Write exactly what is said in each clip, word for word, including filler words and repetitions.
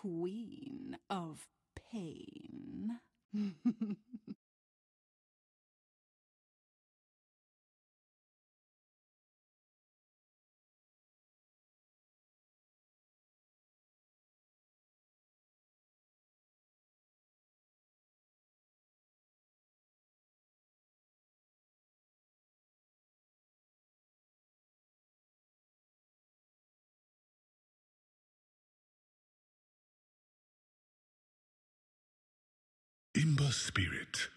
Queen of Pain. In the Spirit.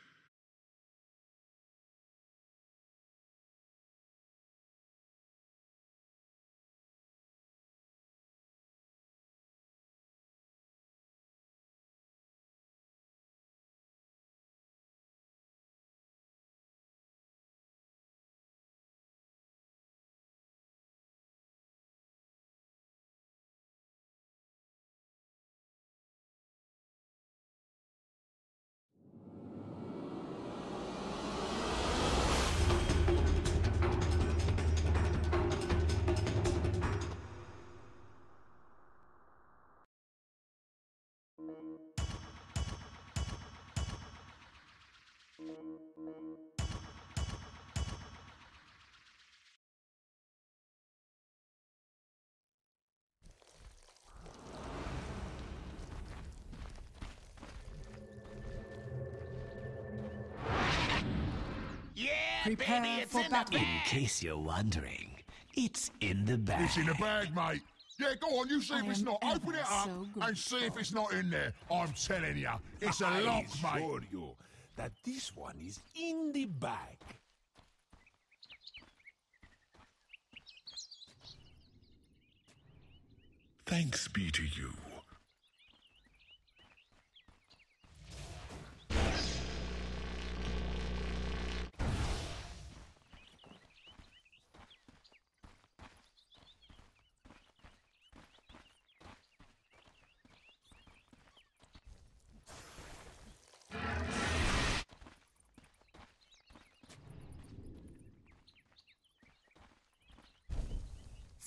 Prepare Baby, it's for battle. In case you're wondering, it's in the bag. It's in the bag, mate. Yeah, go on, you see I if it's not. Open it up so and see if it's not in there. I'm telling you, it's a lock, mate. I assure you that this one is in the bag. Thanks be to you.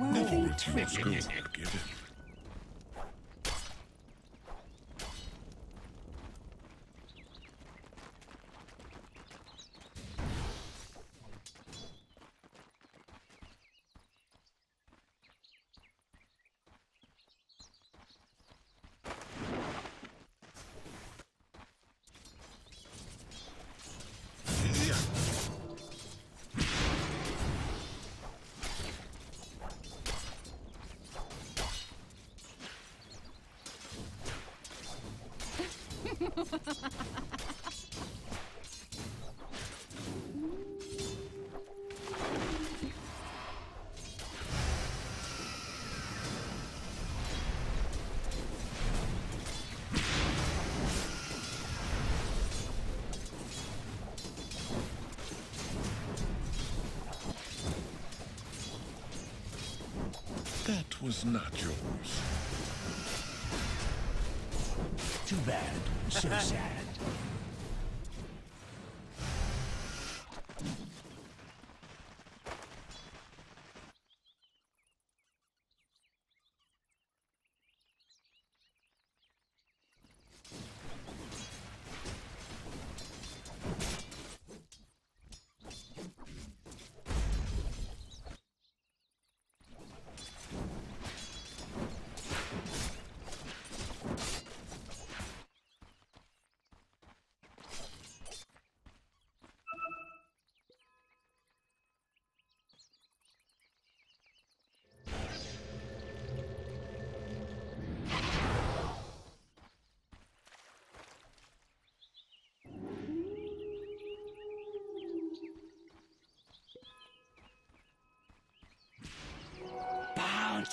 Nothing returns good but given. That was not yours. Too bad. So sad.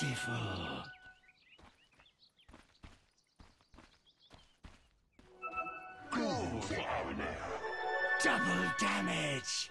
Beautiful. Double damage!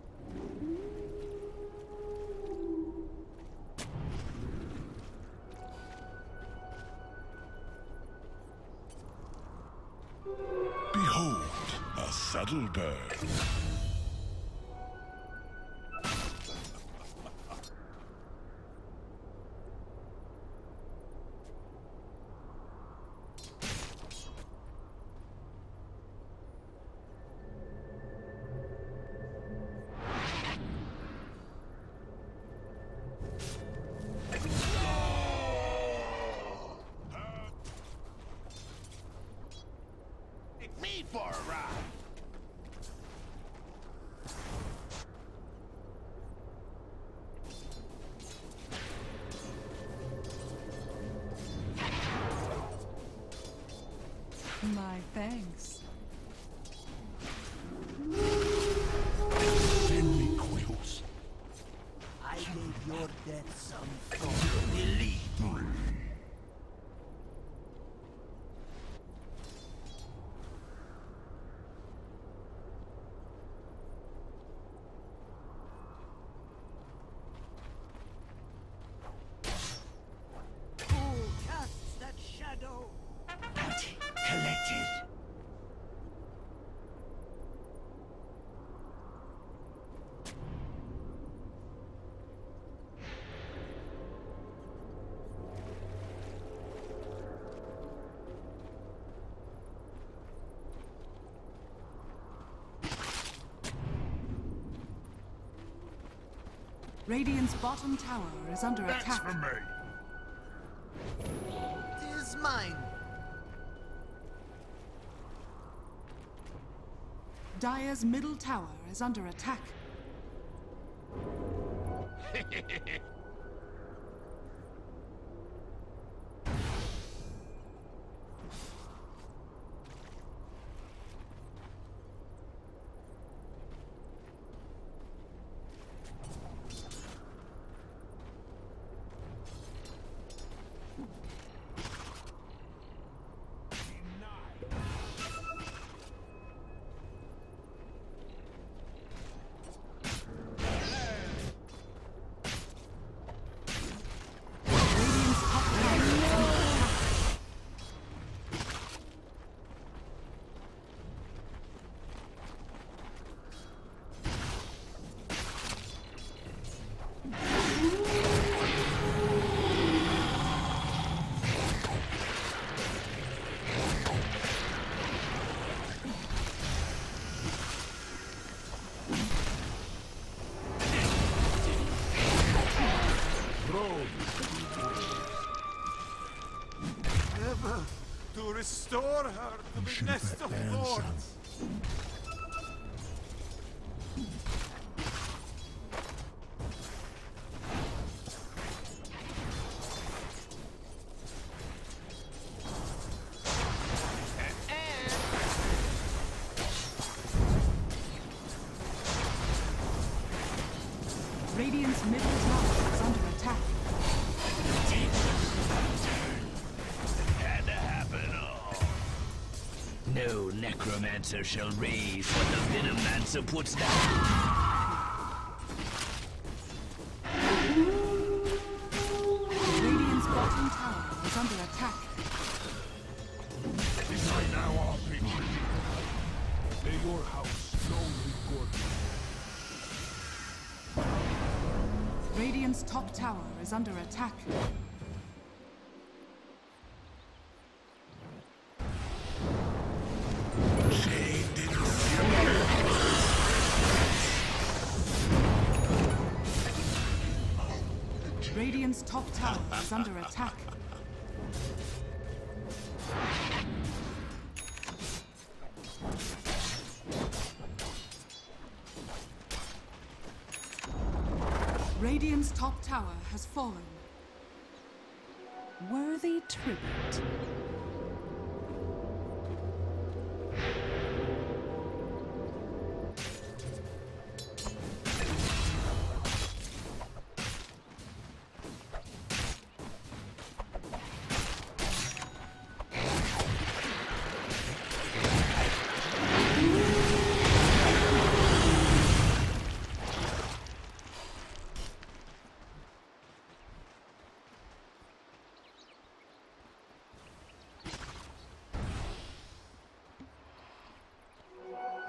Behold, a subtle bird. My thanks. Send me quills. I made your death some form relief. Radiant's bottom tower is under That's attack. That's for me. It is mine. Dire's middle tower is under attack. Restore her to the nest of thorns. Radiant's middle tower is under attack. Had to happen all. No necromancer shall raise what the Venomancer puts down. Radiant's top tower is under attack. Radiant's top tower is under attack. Radiant's top tower has fallen. Worthy tribute.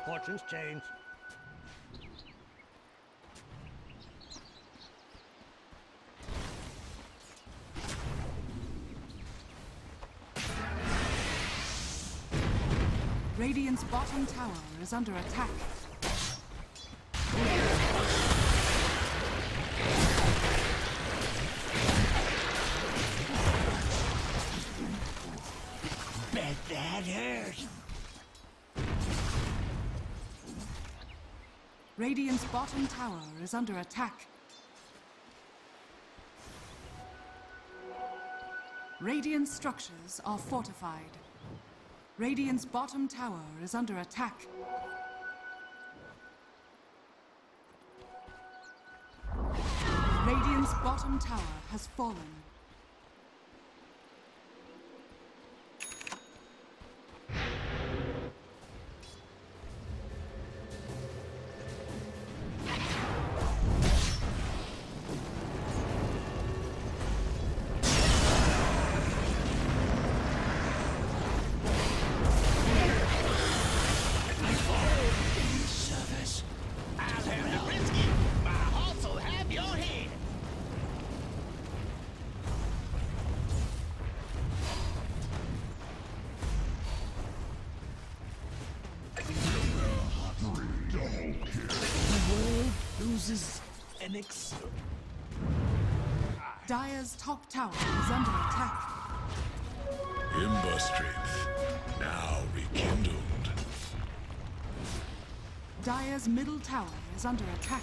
Fortune's changed. Radiant's bottom tower is under attack. Bet that hurts. Radiant's bottom tower is under attack. Radiant structures are fortified. Radiant's bottom tower is under attack. Radiant's bottom tower has fallen. Dire's top tower is under attack. Imber strength now rekindled. Dire's middle tower is under attack.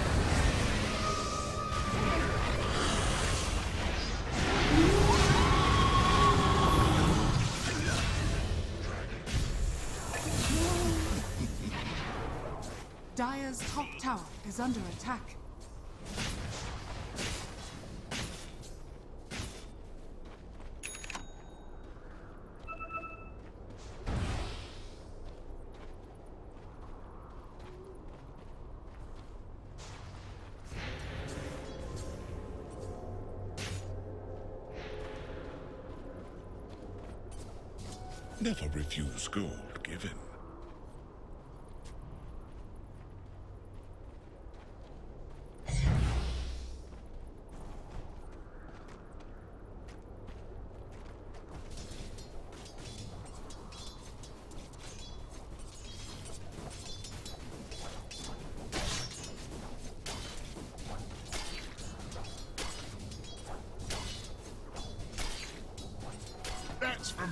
Dire's top tower is under attack. Never refuse gold given. That's for me.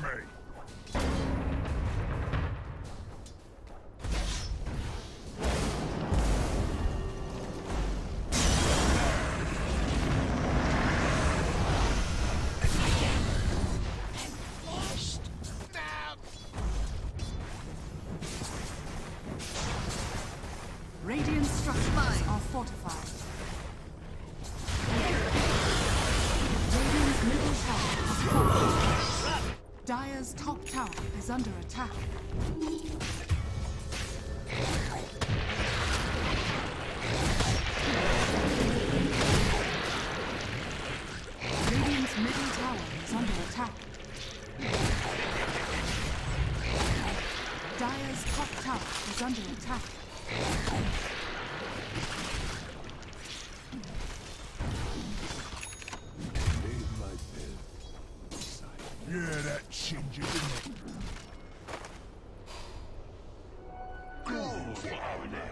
Radiant structures are fortified. Radiant's middle tower is fortified. Dire's top tower is under attack. Radiant's middle tower is under attack. Dire's top tower is under attack. Yeah, that changes, isn't it? Gold powder.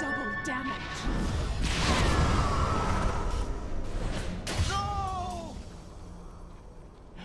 Double damage. No!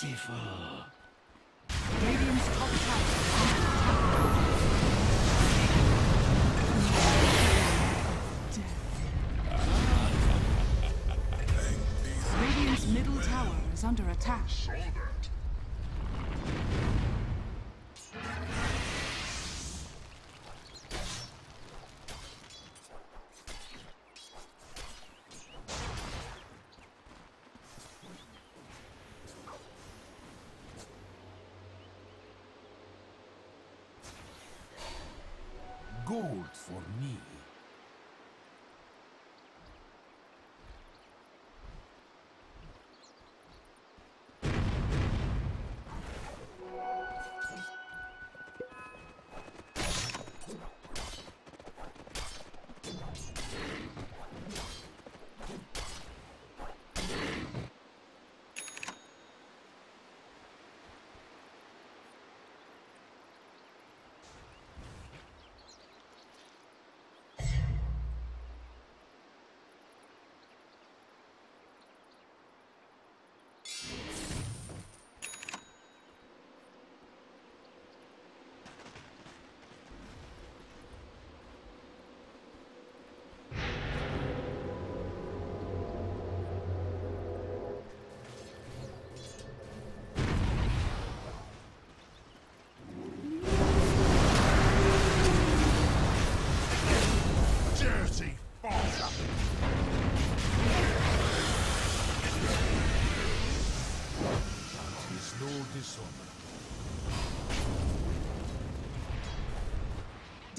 Beautiful. Radiant's top tower. Radiant's middle tower is under attack. Gold for me.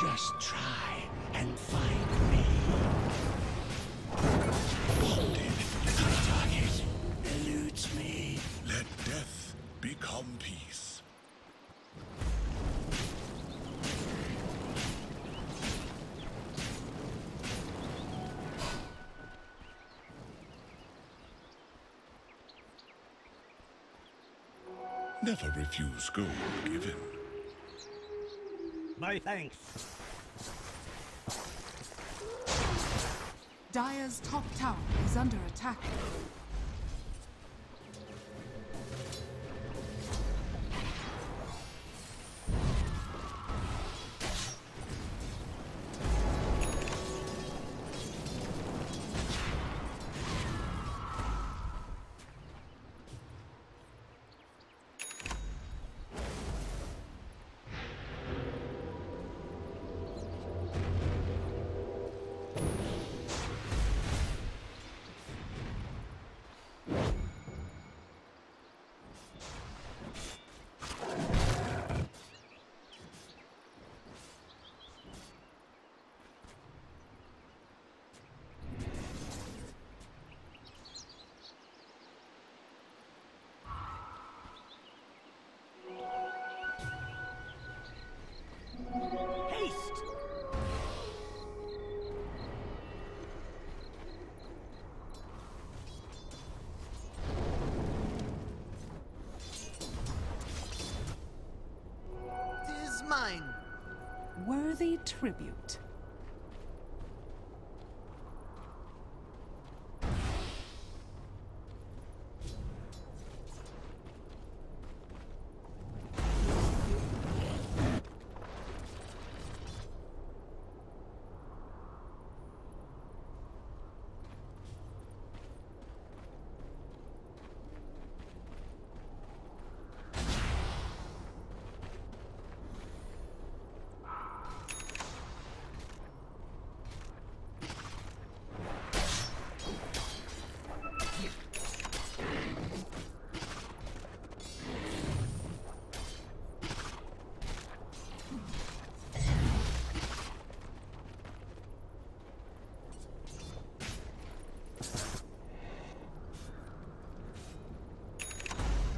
Just try and find me. Wounded, the target eludes me. Let death become peace. Never refuse gold given. My thanks. Dire's top tower is under attack. Worthy tribute.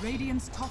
Radiant's top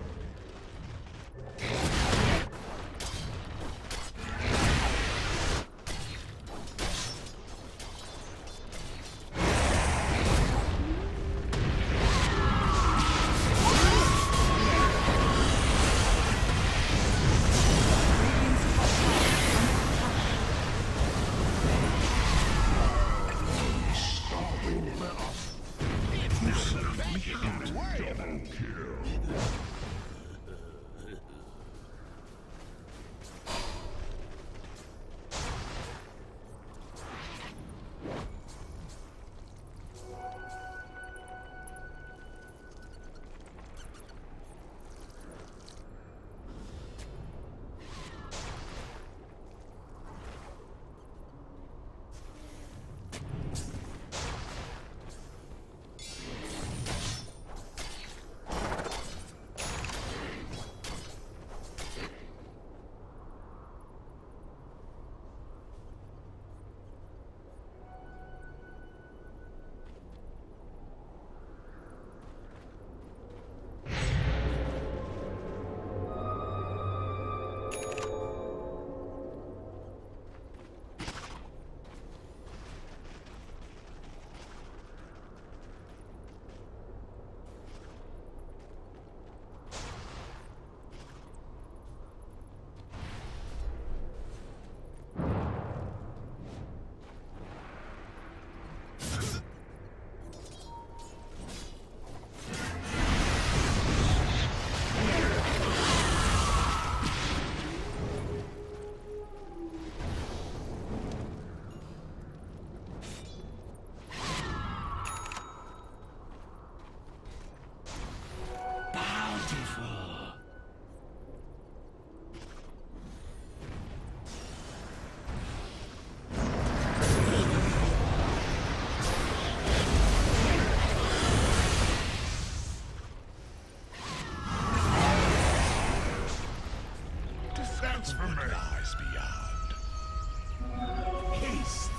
chance for me. Lies beyond. Haste.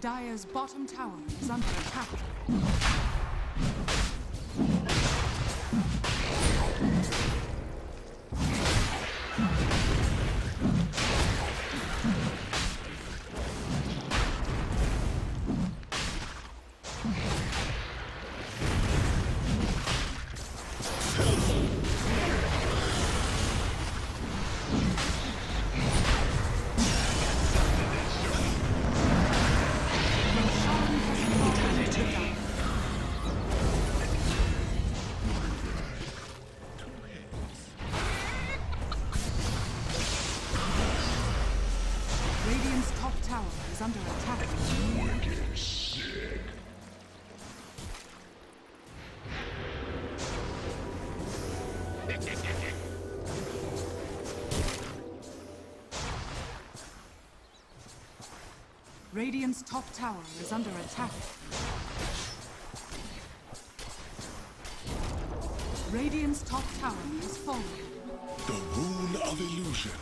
Dire's bottom tower is under attack. Radiant's top tower is under attack. Radiant's top tower is falling. The rune of illusion.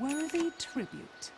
Worthy tribute.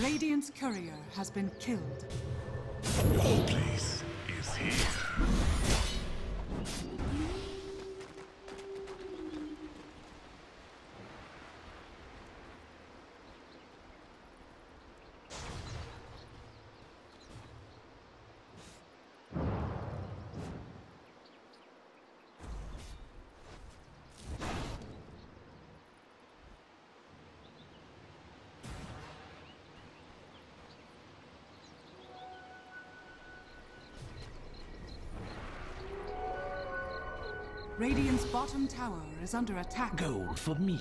Radiant's courier has been killed. Your place is here. Radiant's bottom tower is under attack. Gold for me.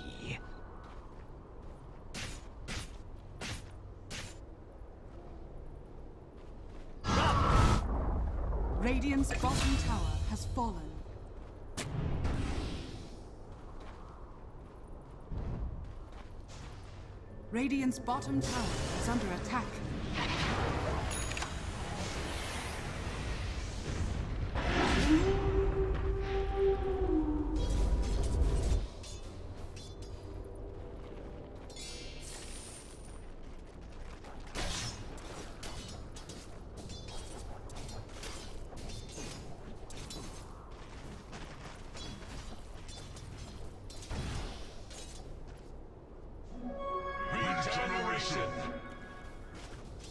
Radiant's bottom tower has fallen. Radiant's bottom tower is under attack.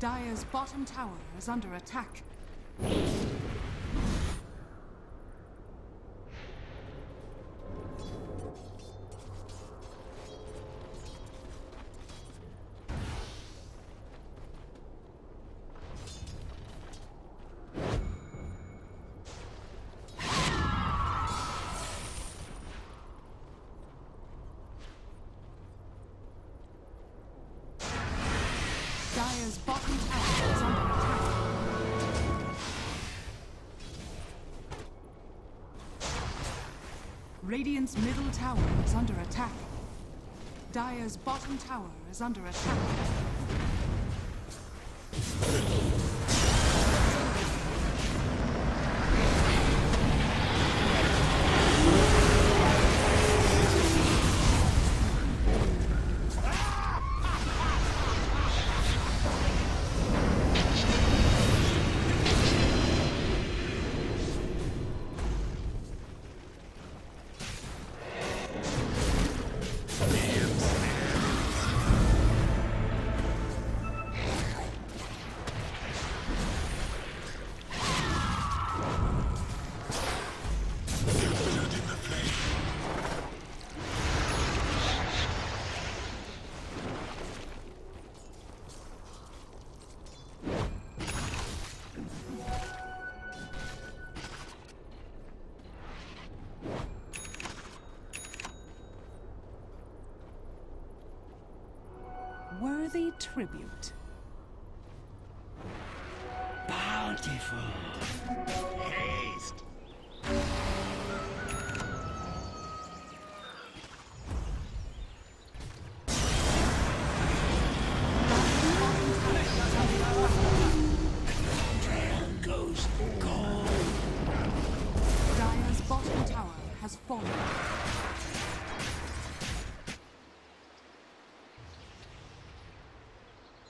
Dire's bottom tower is under attack. Dire's bottom tower is under attack. Radiant's middle tower is under attack. Dire's bottom tower is under attack. Worthy tribute. Bountiful. Haste. Down goes gold. Dire's bottom tower has fallen.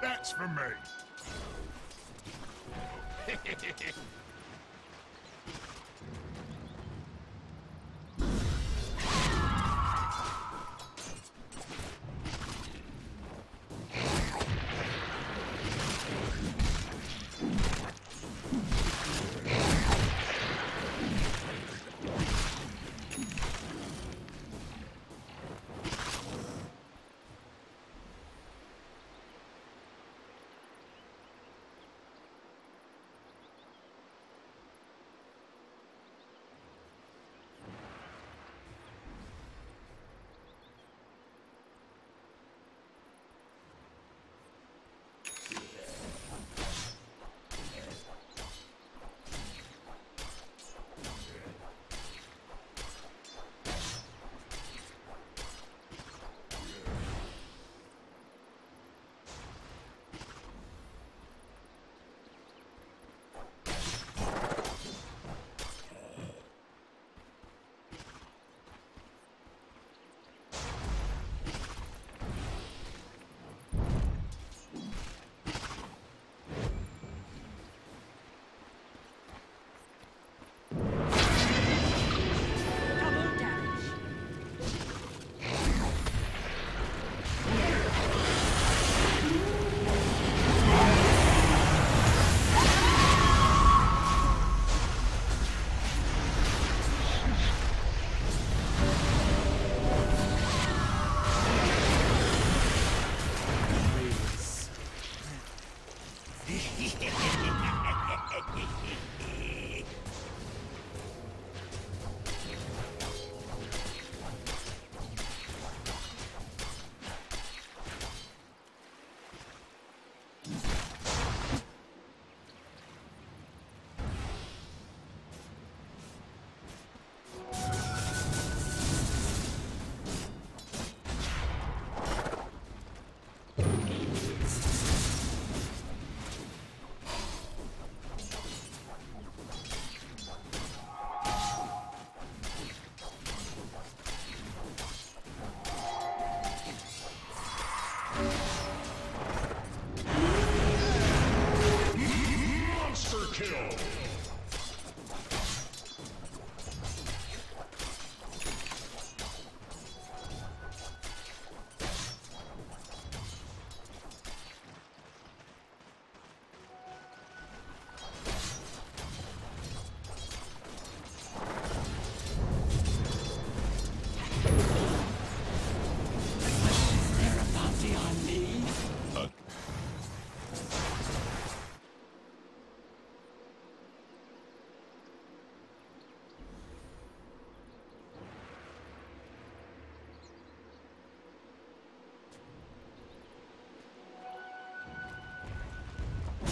That's for me.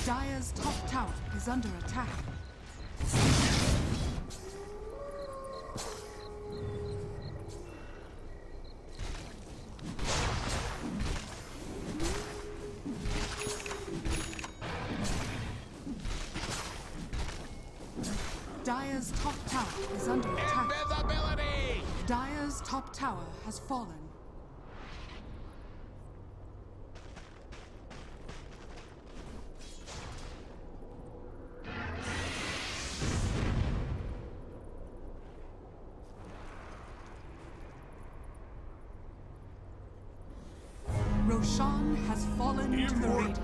Dire's top tower is under attack. Dire's top tower is under attack. Invisibility! Dire's top tower has fallen. Roshan has fallen to the Radiant.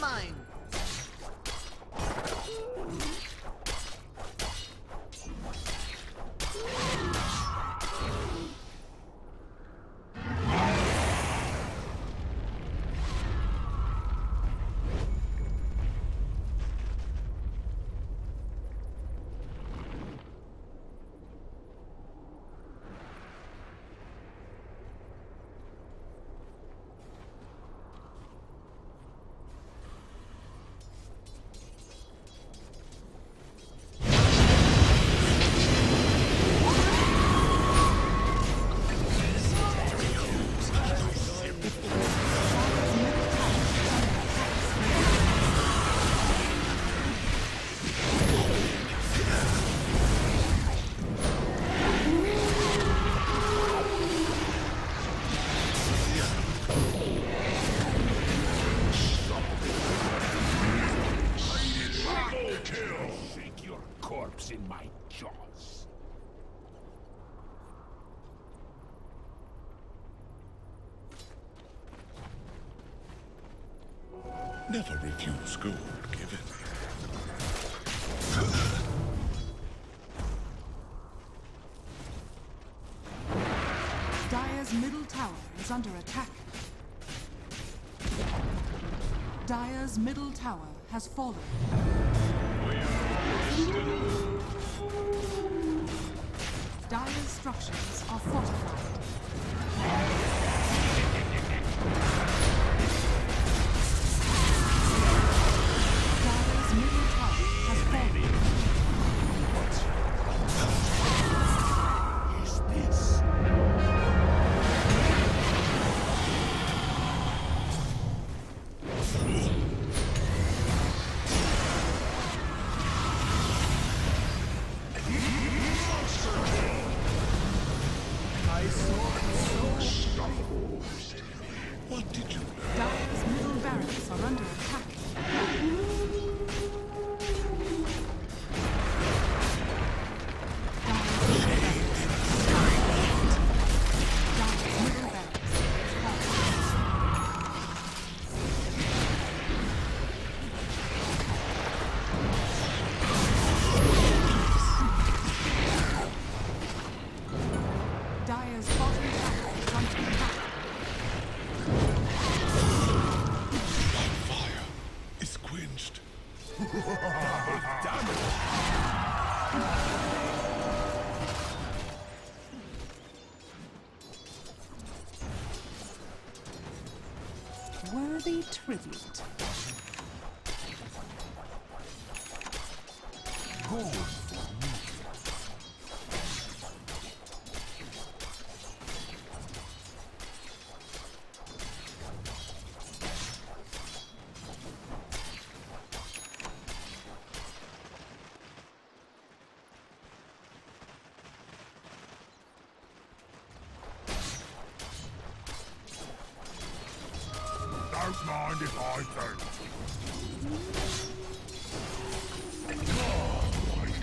Mine. In my jaws. Never refuse gold given. Dire's middle tower is under attack. Dire's middle tower has fallen. We are still... Dire's structures are fortified. Dire's middle tower has fallen. Worthy tribute. Gold for me. Don't mind if I do. Oh my God.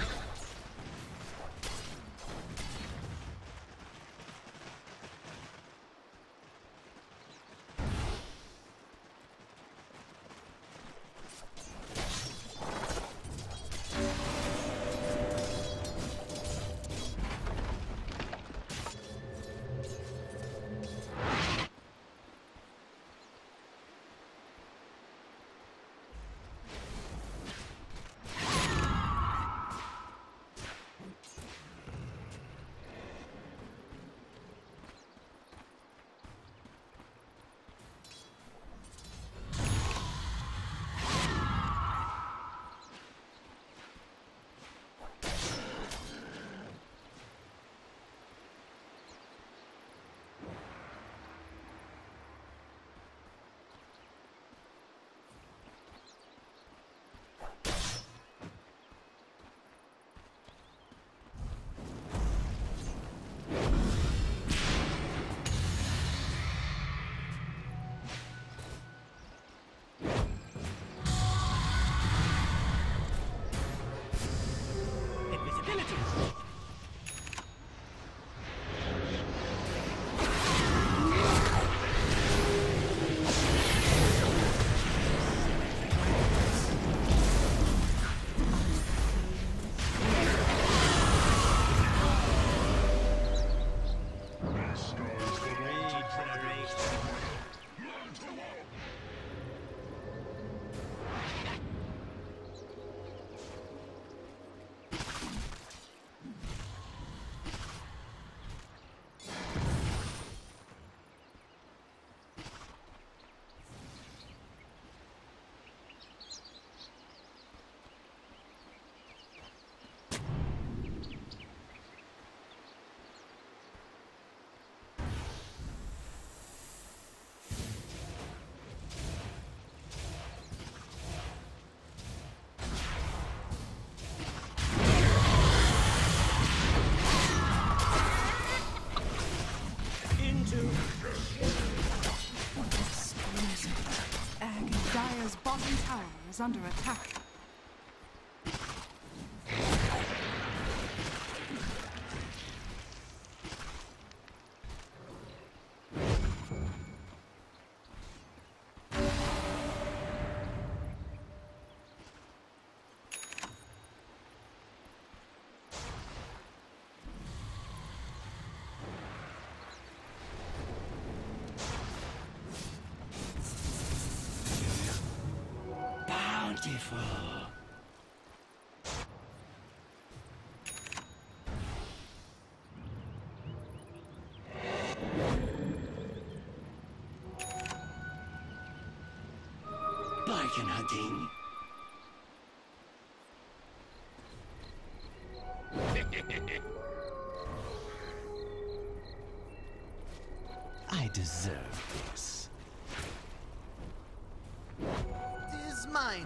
Dyer's bottom tower is under attack. Beacon hunting. I deserve this. This is mine.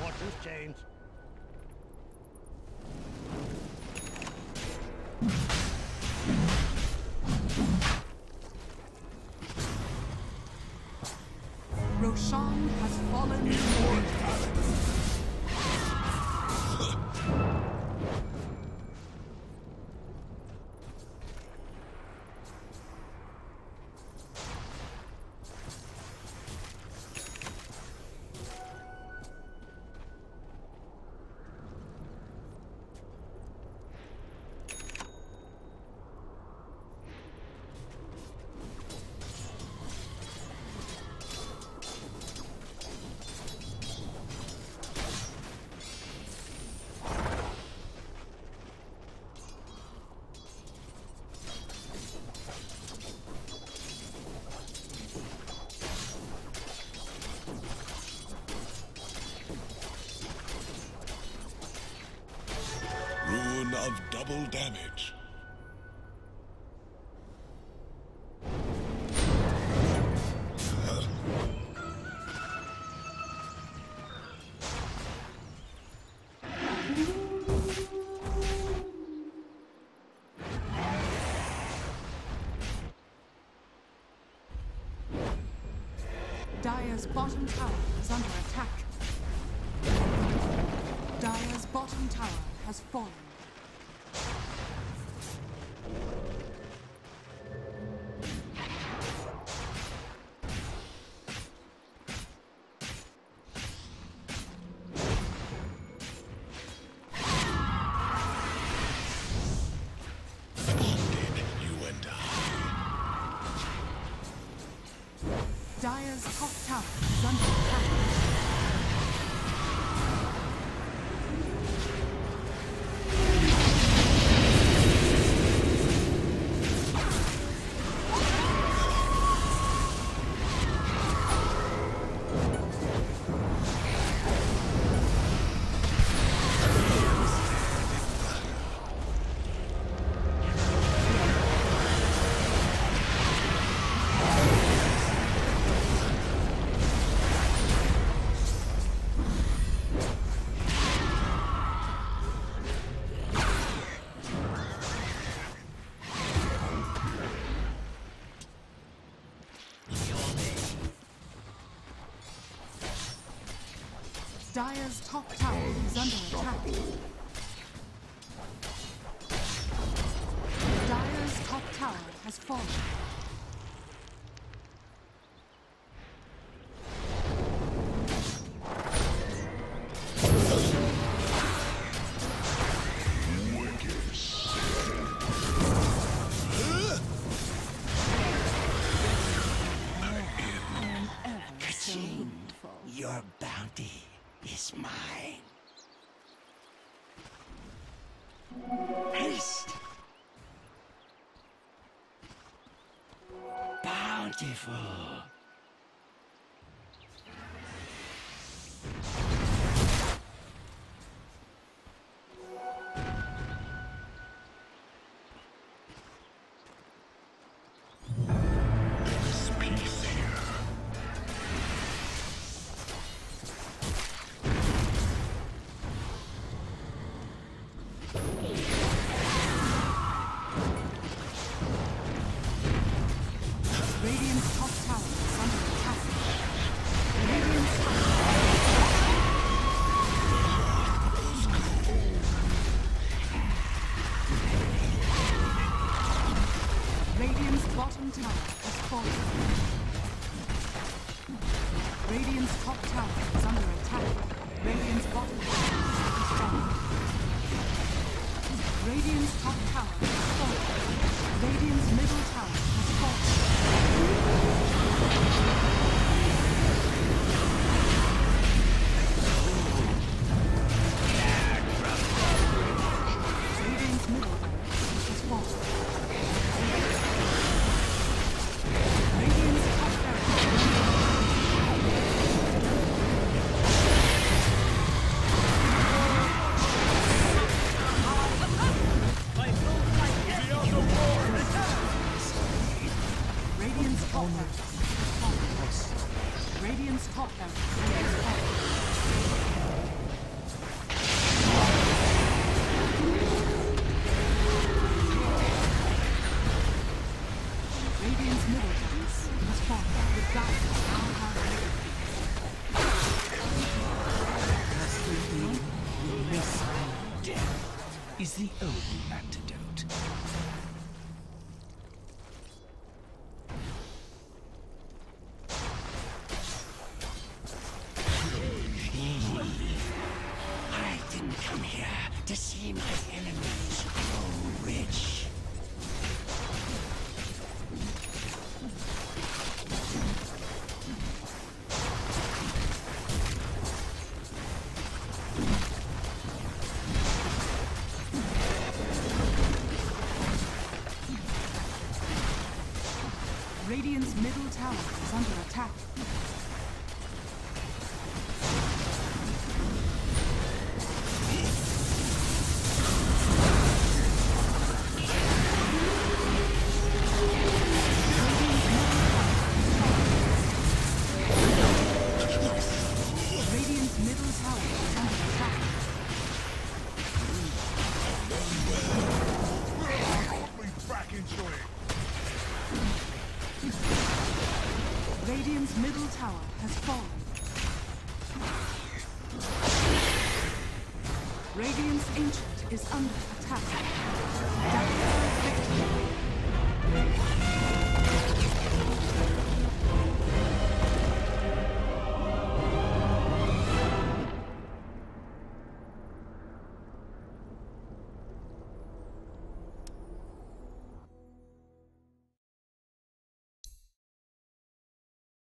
What has changed? Roshan has fallen. Of double damage. Dire's bottom tower is under attack. Dire's bottom tower has fallen. Dire's top tower is under attack. Dire's top tower is under attack. Dire's top tower has fallen. Your bounty is mine. Haste. Bountiful. Radiant's top tower is under attack. Radiant's bottom tower is falling. Radiant's top tower is falling. Radiant's middle tower is falling. Radiant's middle is falling. Is the only antidote. I didn't come here to see my enemies grow rich. Radiant's middle tower is under attack. Radiant's middle tower is under attack. Hold me back, enjoy it. Radiant's middle tower has fallen. Radiant's ancient is under attack.